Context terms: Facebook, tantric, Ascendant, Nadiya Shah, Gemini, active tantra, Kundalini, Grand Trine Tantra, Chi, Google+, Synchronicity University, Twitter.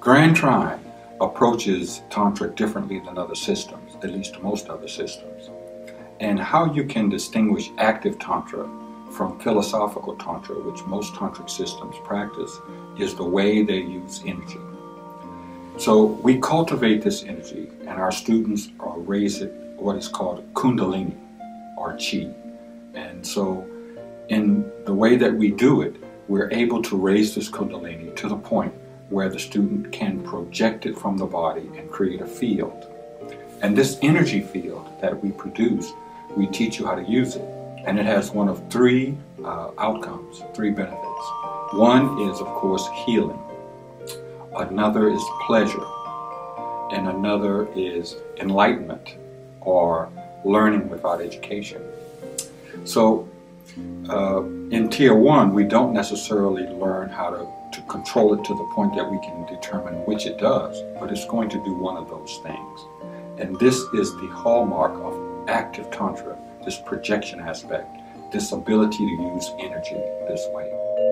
Grand Trine approaches Tantra differently than other systems, at least most other systems. And how you can distinguish active Tantra from philosophical Tantra, which most Tantric systems practice, is the way they use energy. So we cultivate this energy, and our students are raised at what is called Kundalini, or Chi. And so in the way that we do it, we're able to raise this Kundalini to the point where the student can project it from the body and create a field. And this energy field that we produce, we teach you how to use it. And it has one of three outcomes, three benefits. One is, of course, healing. Another is pleasure. And another is enlightenment, or learning without education. So in Tier 1, we don't necessarily learn how to control it to the point that we can determine which it does, but it's going to do one of those things. And this is the hallmark of active Tantra, this projection aspect, this ability to use energy this way.